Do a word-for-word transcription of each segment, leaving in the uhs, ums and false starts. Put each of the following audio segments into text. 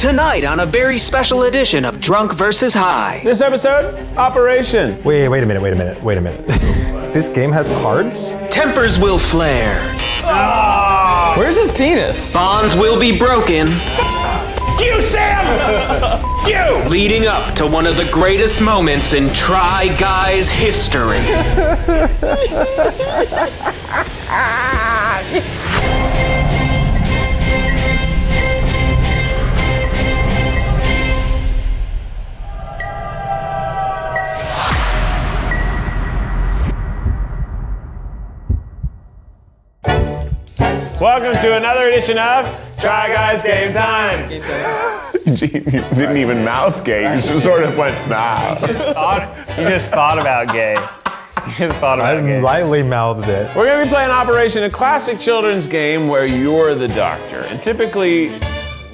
Tonight on a very special edition of Drunk Versus High. This episode, Operation. Wait, wait a minute, wait a minute, wait a minute. This game has cards? Tempers will flare. Oh. Where's his penis? Bonds will be broken. F you, Sam! F you! Leading up to one of the greatest moments in Try Guys history. Welcome to another edition of Try Guys Game Time. Game time. Gene, you didn't even mouth gay, you just sort of went, nah. You just thought, you just thought about gay. You just thought about I gay. I lightly mouthed it. We're gonna be playing Operation, a classic children's game where you're the doctor. And typically,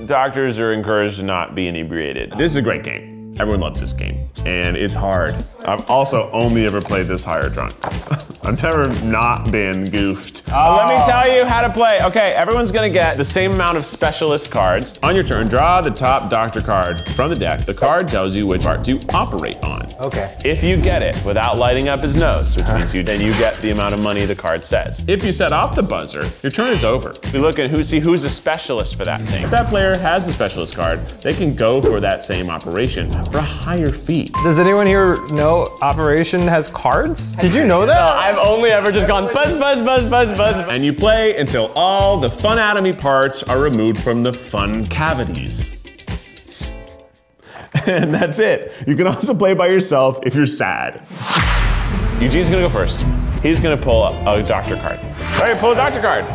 doctors are encouraged to not be inebriated. This is a great game. Everyone loves this game, and it's hard. I've also only ever played this high or drunk. I've never not been goofed. Oh. Let me tell you how to play. Okay, everyone's gonna get the same amount of specialist cards. On your turn, draw the top doctor card from the deck. The card tells you which part to operate on. Okay. If you get it without lighting up his nose, which means you, then you get the amount of money the card says. If you set off the buzzer, your turn is over. We look at who, see who's a specialist for that thing. If that player has the specialist card, they can go for that same operation. For a higher fee. Does anyone here know Operation has cards? Did you know that? No, I've only ever just gone buzz, buzz, buzz, buzz, buzz. And you play until all the fun anatomy parts are removed from the fun cavities. And that's it. You can also play by yourself if you're sad. Eugene's gonna go first. He's gonna pull a doctor card. All right, pull a doctor card.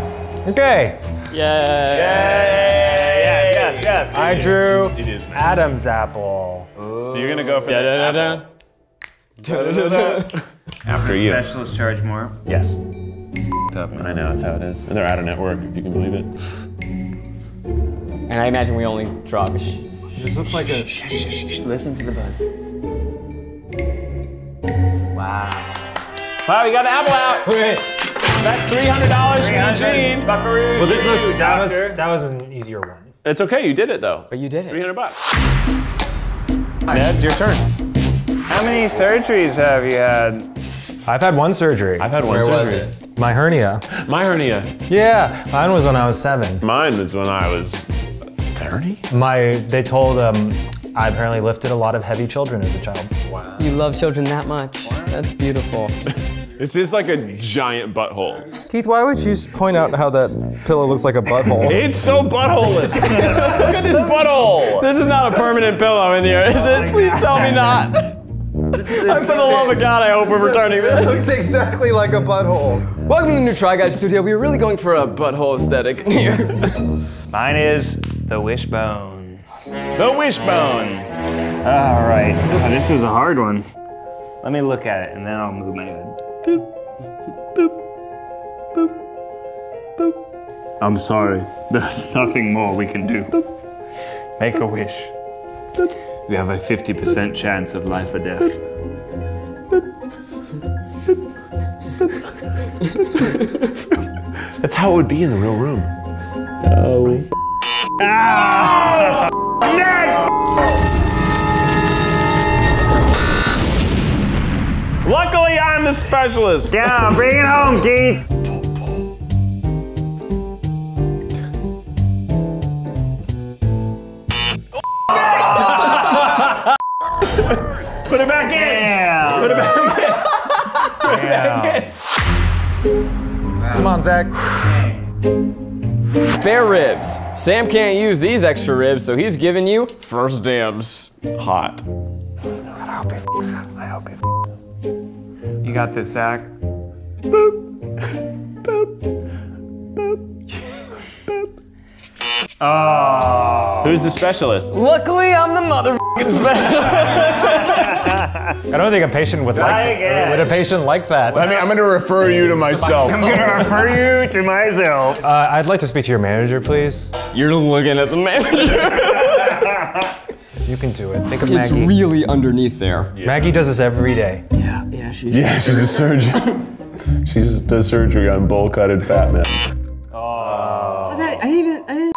Okay. Yay. Yay. Yes, yes. I is. drew it is, Adam's apple. So you're gonna go for da, da, da, da. Da, da, da, da. After you. Specialists charge more. Yes. Tough. I know that's how it is, and they're out of network if you can believe it. And I imagine we only draw. This looks like a. Listen to the buzz. Wow. Wow, you got an apple out. Wait. That's three hundred dollars for Eugene. Buckaroo. Well, this was that was that was an easier one. It's okay, you did it though. But you did it. three hundred bucks. Ned, your turn. How many surgeries have you had? I've had one surgery. I've had one Where surgery. Where was it? My hernia. My hernia. Yeah, mine was when I was seven. Mine was when I was thirty? My, they told, um, I apparently lifted a lot of heavy children as a child. Wow. You love children that much. Wow. That's beautiful. This is like a giant butthole. Keith, why would you point out how that pillow looks like a butthole? It's so butthole-less. Look at this butthole. This is not a permanent pillow in here, is oh it? Please God. Tell me not. I, for the love of God, I hope we're returning this. It looks exactly like a butthole. Welcome to the new Try Guys studio. We were really going for a butthole aesthetic in here. Mine is the wishbone. The wishbone. All right. Oh, this is a hard one. Let me look at it, and then I'll move my head. Boop, boop, boop, boop. I'm sorry, there's nothing more we can do. Boop. Make boop. A wish. Boop. We have a fifty percent chance of life or death. That's how it would be in the real room. Oh, f ah! Ned! Luckily, I'm the specialist. Yeah, bring it home, Keith. Put it back in. Yeah. Put it back in. Put it back in. Wow. Come on, Zach. Spare ribs. Sam can't use these extra ribs, so he's giving you first dibs. Hot. God, I hope he f***s up. I hope he f***s up. You got this, Zach. Boop. Boop. Boop. Boop. Oh. Who's the specialist? Luckily, I'm the motherfucking specialist. I don't think a patient would like that. Would a patient like that? I mean, I'm gonna refer you to myself. I'm gonna refer you to myself. Uh, I'd like to speak to your manager, please. You're looking at the manager. You can do it. Think of Maggie. It's really underneath there. Yeah. Maggie does this every day. Yeah, yeah, she's. Yeah, she's a surgeon. She does surgery on bowl-cutted fat men. Oh. I didn't. I didn't.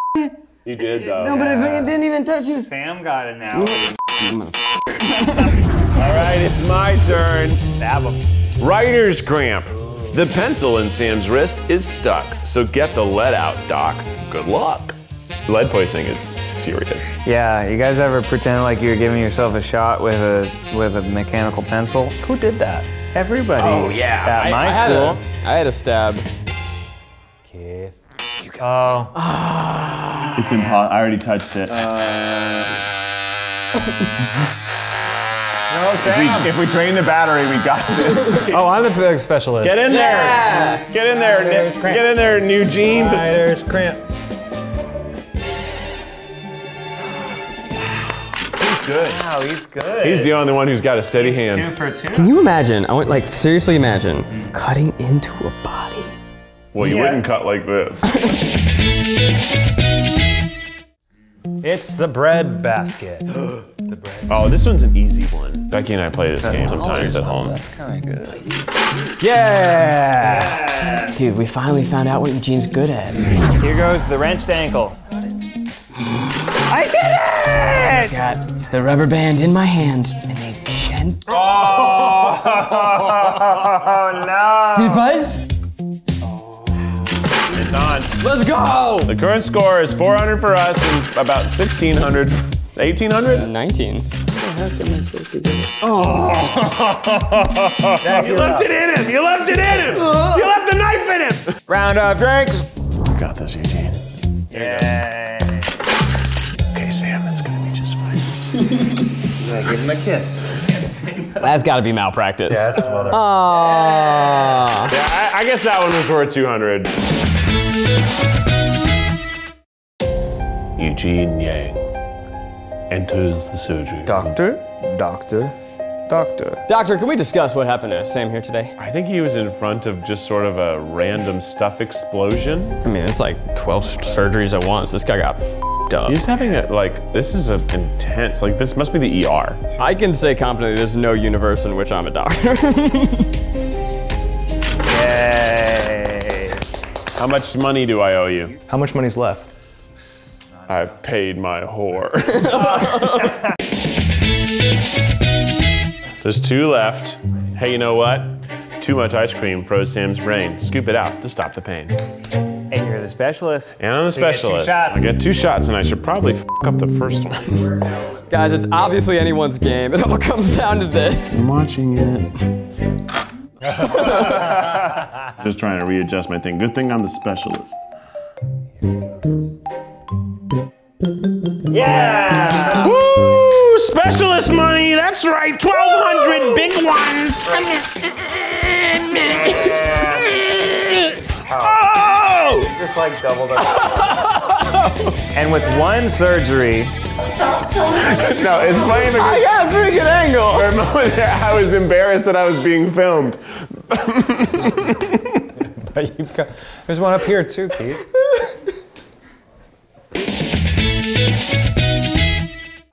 You did though. No, but yeah. it didn't even touch you. Sam got it now. All right, it's my turn. Stab him. Writer's cramp. The pencil in Sam's wrist is stuck, so get the lead out, Doc. Good luck. Lead poisoning is serious. Yeah, you guys ever pretend like you're giving yourself a shot with a with a mechanical pencil? Who did that? Everybody. Oh yeah. At I, my I school, had a, I had a stab. Keith. You go. Oh. It's impossible. I already touched it. Uh... No, Sam. If we, if we drain the battery, we got this. Oh, I'm the specialist. Get in there. Yeah. Get in there, Nick. Get in there, Eugene. All right, there's cramp. He's good. Wow, he's good. He's the only one who's got a steady he's hand. Two for two. Can you imagine? I went like seriously. Imagine cutting into a body. Well, you yeah. wouldn't cut like this. It's the bread basket. The bread. Oh, this one's an easy one. Becky and I play this game sometimes at home. That's kind of good. Yeah! Dude, we finally found out what Eugene's good at. Here goes the wrenched ankle. I did it! I got the rubber band in my hand and a gent. Oh, no! Did it buzz? It's on. Let's go! The current score is four hundred for us and about sixteen hundred. eighteen hundred? Uh, nineteen. Oh! You left it in him! You left it in him! You left the knife in him! Round of drinks! You got this, Eugene. Yay! Okay, Sam, that's gonna be just fine. Give him a kiss. That's gotta be malpractice. Yeah, that's another. Aww. Yeah, I, I guess that one was worth two hundred. Eugene Yang enters the surgery. Doctor, doctor, doctor. Doctor, can we discuss what happened to Sam here today? I think he was in front of just sort of a random stuff explosion. I mean, it's like twelve surgeries at once. This guy got f***ed up. He's having a, like, this is a intense, like this must be the E R. I can say confidently there's no universe in which I'm a doctor. Yay. How much money do I owe you? How much money's left? I've paid my whore. There's two left. Hey, you know what? Too much ice cream froze Sam's brain. Scoop it out to stop the pain. And you're the specialist. And I'm the so specialist. I get two shots and I should probably f up the first one. Guys, it's obviously anyone's game. It all comes down to this. I'm watching it. Just trying to readjust my thing. Good thing I'm the specialist. Yeah! Woo! Specialist money, that's right, twelve hundred big ones! Oh! You just like doubled up. And with one surgery... No, it's funny because... I got a pretty good angle! For a moment there, I was embarrassed that I was being filmed. But you've got... There's one up here too, Keith.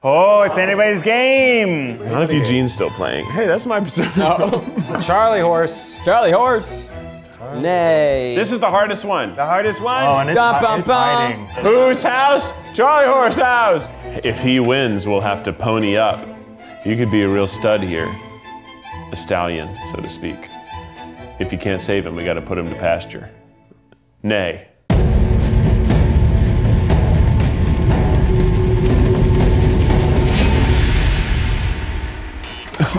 Oh, it's anybody's game. Not if Eugene's still playing. Hey, that's my oh. Charlie horse. Charlie horse. Charlie. Nay. This is the hardest one. The hardest one. Oh, and it's, dun, dun, it's hiding. Whose house? Charlie horse house. If he wins, we'll have to pony up. You could be a real stud here, a stallion, so to speak. If you can't save him, we got to put him to pasture. Nay. Oh.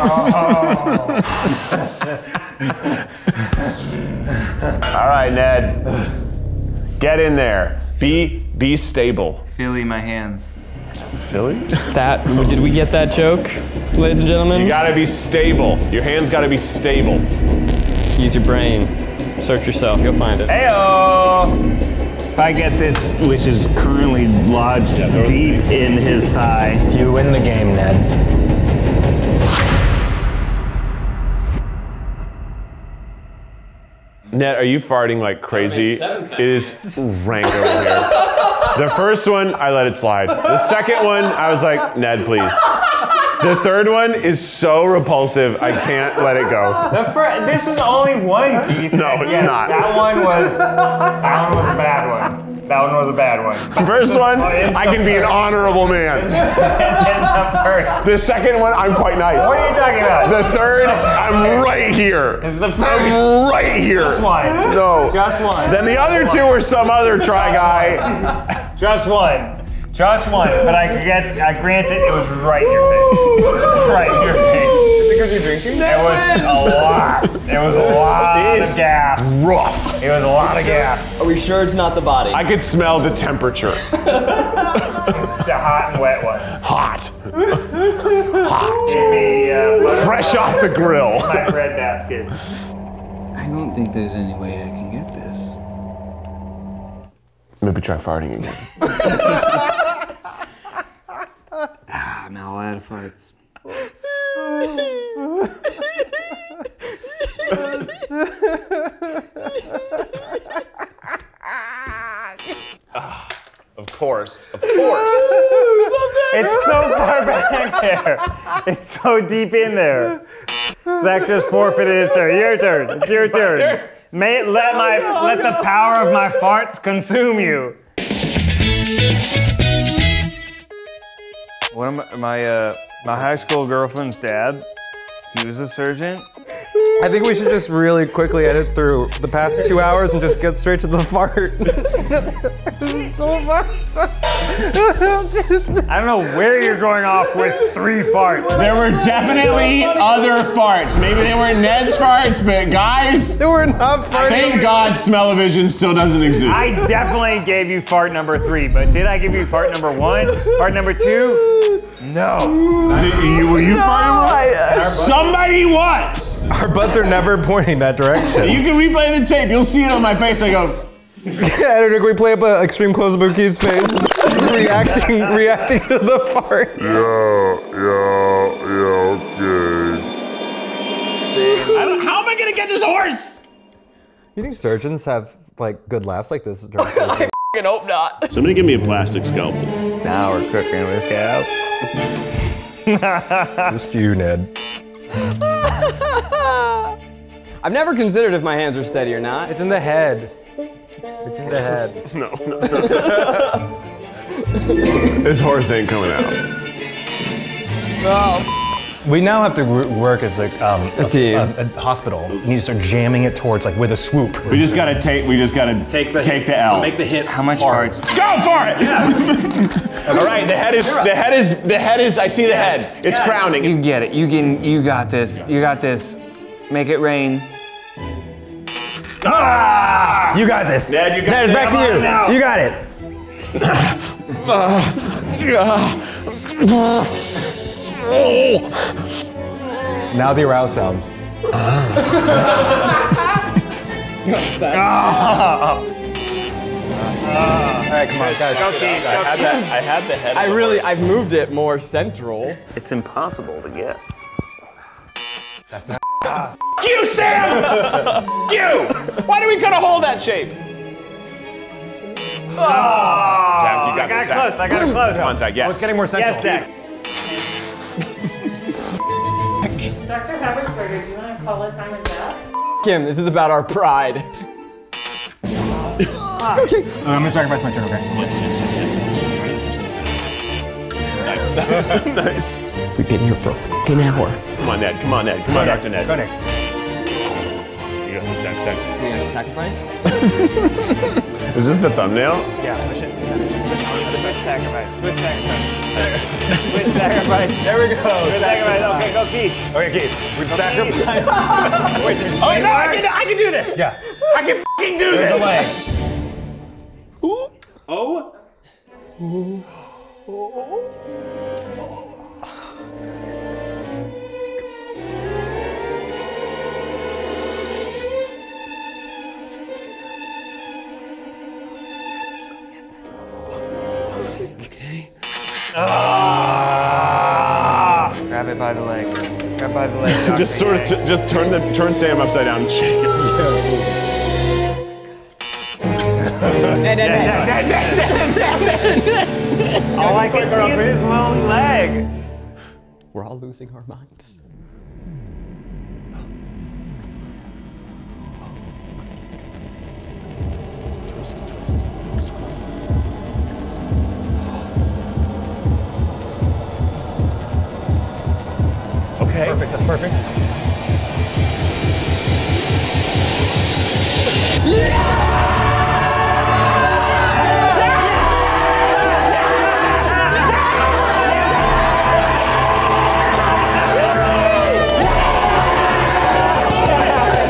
All right, Ned. Get in there. Be be stable. Philly, my hands. Philly? That did we get that joke, ladies and gentlemen? You gotta be stable. Your hands gotta be stable. Use your brain. Search yourself. You'll find it. Heyo. If I get this, which is currently lodged yeah, deep in his thigh, you win the game, Ned. Ned, are you farting like crazy? It is rank over here. The first one, I let it slide. The second one, I was like, Ned, please. The third one is so repulsive, I can't let it go. The fir this is only one, Keith. No, it's yeah, not. That one was, that one was a bad one. That one was a bad one. The first one, oh, I can be an honorable man. It's, it's the first. The second one, I'm quite nice. What are you talking about? The third, I'm right here. It's the first. I'm right here. Just one. No. Just one. Then the other two are some other try guy. Just one. Just one, but I get, I grant it, it was right in your face. Right in your face. Because you're drinking? It was a lot. It was a lot of gas. Rough. It was a lot of gas. Are we sure it's not the body? I could smell the temperature. It's a hot and wet one. Hot. Hot. The, uh, fresh off the grill. My bread basket. I don't think there's any way I can get this. Maybe try farting again. Ah, I'm not allowed to farts. uh, of course, of course. It's so far back there. It's so deep in there. Zach just forfeited his turn. Your turn. It's your turn. May, let my oh, no, let no. the power of my farts consume you. One of my, my, uh, my high school girlfriend's dad, he was a surgeon. I think we should just really quickly edit through the past two hours and just get straight to the fart. This is so fun. I don't know where you're going off with three farts. There were definitely other farts. Maybe they were Ned's farts, but guys, there were not farts. Thank God smell-o-vision still doesn't exist. I definitely gave you fart number three, but did I give you fart number one? Fart number two? No. Did you, were you no, farting one? Somebody was. Our butts are never pointing that direction. You can replay the tape. You'll see it on my face. I go. Editor, can we play up an extreme close-up of Keith's face? reacting, reacting to the fart. Yeah, yeah, yeah, okay. I don't, how am I gonna get this horse? You think surgeons have like good laughs like this? I f***ing hope not. Somebody give me a plastic scalpel. Now we're cooking with gas. Just you, Ned. I've never considered if my hands are steady or not. It's in the head. It's in the head. No, no, no. This horse ain't coming out. Oh. We now have to work as like, um, a, a, a, a hospital. You need to start jamming it towards like with a swoop. We just gotta take. We just gotta take the take hip, the L. Make the hip. How much farts? Go for it! Yeah. All right, the head is the head is the head is. I see the yeah. head. It's yeah. crowning. You get it. You can. You got this. You got this. Make it rain. Ah! You got this. Dad, you got Dad, it's back to you. Now. You got it. Now the aroused sounds. All right, come on, guys. Okay, okay. I had that. I had the head. I really, I've moved it more central. It's impossible to get. That's a ah. F you, Sam! F you! Why do we cut a hole that shape? Oh. Zach, you got I got it close, I got it close. Come on, Zach, yes. Oh, it's getting more sensual. Yes, Zach. Doctor Habersberger, do you want to call a time and death? Kim, this is about our pride. uh, I'm going to sacrifice my turn, okay? Nice, nice, nice. We've been here for an hour. Come on, Ned. Come on, Ned. Come on, Doctor Ned. Go, Ned. You got sac, sac. You got a sacrifice? Is this the thumbnail? Yeah, push it. Twist sacrifice. Twist sacrifice. Twist sacrifice. There we go. Twist sacrifice. Okay, go Keith. Okay, Keith. We've sacrificed. Wait, oh, wait, no, I can, I can do this. Yeah. I can f***ing do There's this. There's a way. Oh. Ooh. Oh. Oh. Okay. Ah. Grab it by the leg. Grab it by the leg. Doctor just sort of, t just turn the, turn Sam upside down and shake it. Ned, Ned, Ned, Ned, Ned, Ned. All I can see is his lone leg. We're all losing our minds. Twist, twist, twist. Okay. That's perfect, that's perfect. Thank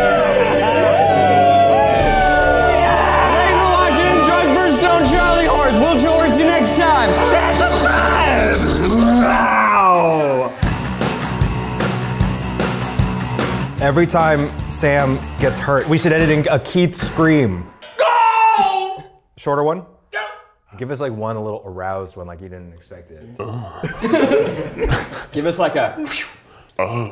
you for watching Drunk versus. Don't Charlie Horse. We'll George you next time. Every time Sam gets hurt, we should edit in a Keith scream. Go! Shorter one? Go! Give us like one a little aroused one, like you didn't expect it. Uh. Give us like a. Uh.